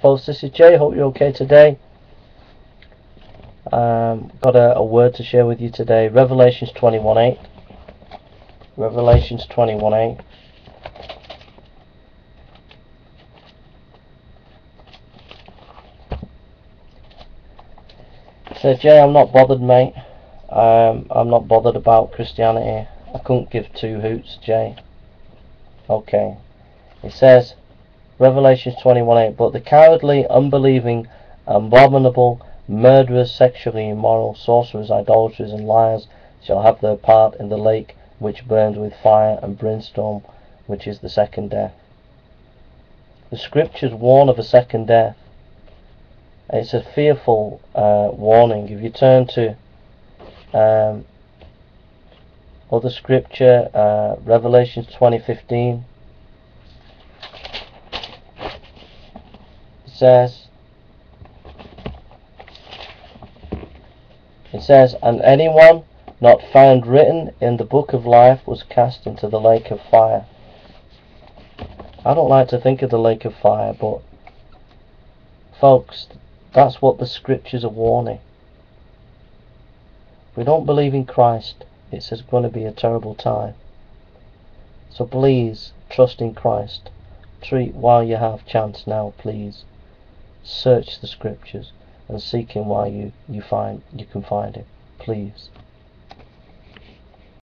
Folks, this is Jay. Hope you're okay today. Got a word to share with you today. Revelations 21:8. Revelations 21:8. Says, Jay, I'm not bothered, mate. I'm not bothered about Christianity. I couldn't give two hoots, Jay. Okay. It says, Revelation 21:8, but the cowardly, unbelieving, abominable, murderers, sexually immoral, sorcerers, idolaters, and liars shall have their part in the lake which burns with fire and brimstone, which is the second death. The scriptures warn of a second death. It's a fearful warning. If you turn to other scripture, Revelation 20:15, it says, and anyone not found written in the book of life was cast into the lake of fire. I don't like to think of the lake of fire, but folks, that's what the scriptures are warning. If we don't believe in Christ, it's going to be a terrible time. So please trust in Christ. Treat while you have chance now, please. Search the scriptures and seek him while you can find him, please.